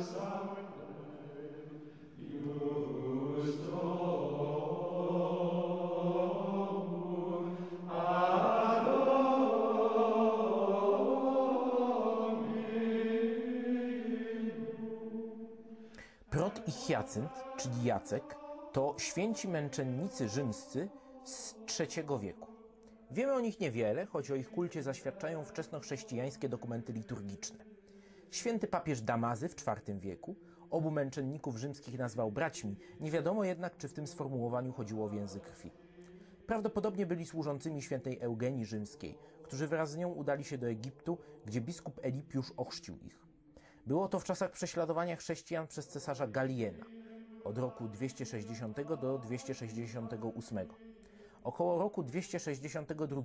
Prot i Hiacynt, czyli Jacek, to święci męczennicy rzymscy z III wieku. Wiemy o nich niewiele, choć o ich kulcie zaświadczają wczesnochrześcijańskie dokumenty liturgiczne. Święty papież Damazy w IV wieku obu męczenników rzymskich nazwał braćmi, nie wiadomo jednak, czy w tym sformułowaniu chodziło o więzy krwi. Prawdopodobnie byli służącymi świętej Eugenii rzymskiej, którzy wraz z nią udali się do Egiptu, gdzie biskup Elipiusz ochrzcił ich. Było to w czasach prześladowania chrześcijan przez cesarza Galiena, od roku 260 do 268. Około roku 262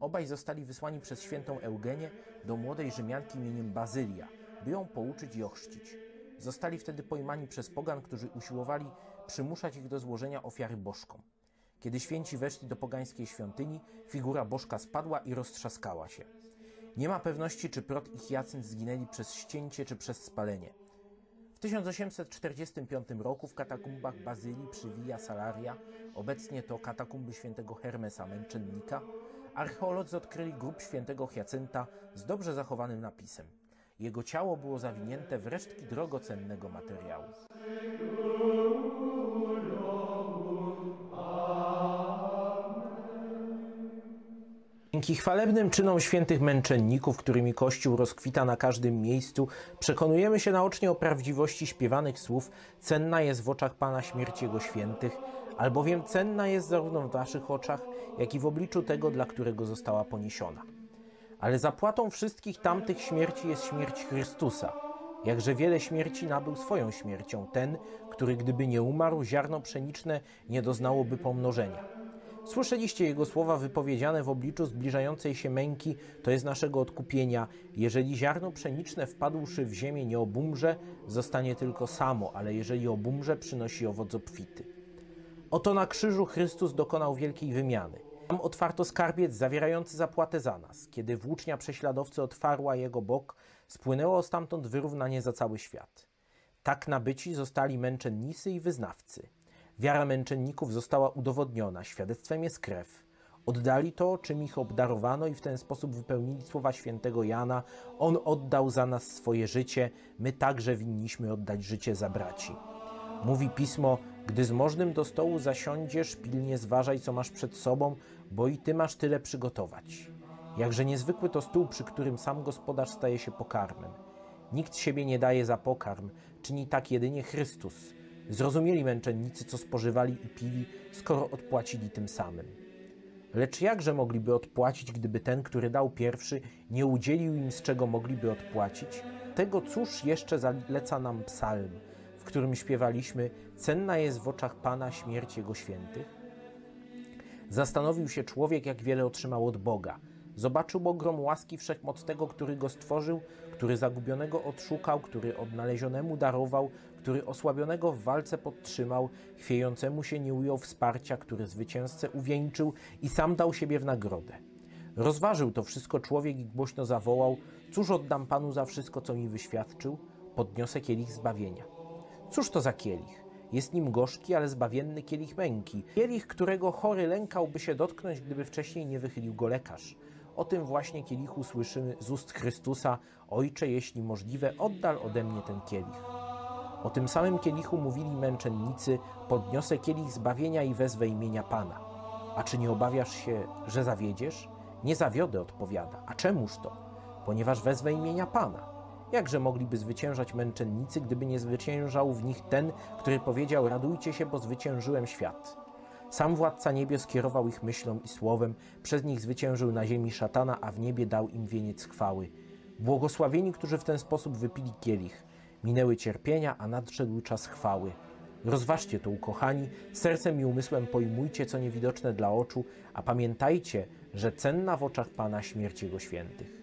obaj zostali wysłani przez świętą Eugenię do młodej Rzymianki imieniem Bazylia, by ją pouczyć i ochrzcić. Zostali wtedy pojmani przez pogan, którzy usiłowali przymuszać ich do złożenia ofiary bożkom. Kiedy święci weszli do pogańskiej świątyni, figura bożka spadła i roztrzaskała się. Nie ma pewności, czy Prot i Hiacynt zginęli przez ścięcie, czy przez spalenie. W 1845 roku w katakumbach Bazylii przy Villa Salaria, obecnie to katakumby świętego Hermesa Męczennika, archeolodzy odkryli grób świętego Hiacynta z dobrze zachowanym napisem. Jego ciało było zawinięte w resztki drogocennego materiału. Dzięki chwalebnym czynom świętych męczenników, którymi Kościół rozkwita na każdym miejscu, przekonujemy się naocznie o prawdziwości śpiewanych słów „Cenna jest w oczach Pana śmierć Jego świętych”, albowiem cenna jest zarówno w naszych oczach, jak i w obliczu tego, dla którego została poniesiona. Ale zapłatą wszystkich tamtych śmierci jest śmierć Chrystusa. Jakże wiele śmierci nabył swoją śmiercią ten, który gdyby nie umarł, ziarno pszeniczne nie doznałoby pomnożenia. Słyszeliście Jego słowa wypowiedziane w obliczu zbliżającej się męki, to jest naszego odkupienia. Jeżeli ziarno pszeniczne wpadłszy w ziemię nie obumrze, zostanie tylko samo, ale jeżeli obumrze, przynosi owoc obfity. Oto na krzyżu Chrystus dokonał wielkiej wymiany. Tam otwarto skarbiec zawierający zapłatę za nas. Kiedy włócznia prześladowcy otwarła jego bok, spłynęło stamtąd wyrównanie za cały świat. Tak nabyci zostali męczennicy i wyznawcy. Wiara męczenników została udowodniona, świadectwem jest krew. Oddali to, czym ich obdarowano i w ten sposób wypełnili słowa świętego Jana: On oddał za nas swoje życie, my także winniśmy oddać życie za braci. Mówi Pismo: gdy z możnym do stołu zasiądziesz, pilnie zważaj, co masz przed sobą, bo i ty masz tyle przygotować. Jakże niezwykły to stół, przy którym sam gospodarz staje się pokarmem. Nikt siebie nie daje za pokarm, czyni tak jedynie Chrystus. Zrozumieli męczennicy, co spożywali i pili, skoro odpłacili tym samym. Lecz jakże mogliby odpłacić, gdyby ten, który dał pierwszy, nie udzielił im, z czego mogliby odpłacić? Tego cóż jeszcze zaleca nam psalm, w którym śpiewaliśmy: Cenna jest w oczach Pana śmierć Jego świętych? Zastanowił się człowiek, jak wiele otrzymał od Boga. Zobaczył ogrom łaski wszechmocnego, który go stworzył, który zagubionego odszukał, który odnalezionemu darował, który osłabionego w walce podtrzymał, chwiejącemu się nie ujął wsparcia, który zwycięzcę uwieńczył i sam dał siebie w nagrodę. Rozważył to wszystko człowiek i głośno zawołał: Cóż oddam Panu za wszystko, co mi wyświadczył? Podniosę kielich zbawienia. Cóż to za kielich? Jest nim gorzki, ale zbawienny kielich męki. Kielich, którego chory lękałby się dotknąć, gdyby wcześniej nie wychylił go lekarz. O tym właśnie kielichu słyszymy z ust Chrystusa: Ojcze, jeśli możliwe, oddal ode mnie ten kielich. O tym samym kielichu mówili męczennicy: podniosę kielich zbawienia i wezwę imienia Pana. A czy nie obawiasz się, że zawiedziesz? Nie zawiodę, odpowiada. A czemuż to? Ponieważ wezwę imienia Pana. Jakże mogliby zwyciężać męczennicy, gdyby nie zwyciężał w nich ten, który powiedział: radujcie się, bo zwyciężyłem świat. Sam Władca Niebios kierował ich myślą i słowem, przez nich zwyciężył na ziemi szatana, a w niebie dał im wieniec chwały. Błogosławieni, którzy w ten sposób wypili kielich. Minęły cierpienia, a nadszedł czas chwały. Rozważcie to, ukochani, sercem i umysłem pojmujcie, co niewidoczne dla oczu, a pamiętajcie, że cenna w oczach Pana śmierć Jego świętych.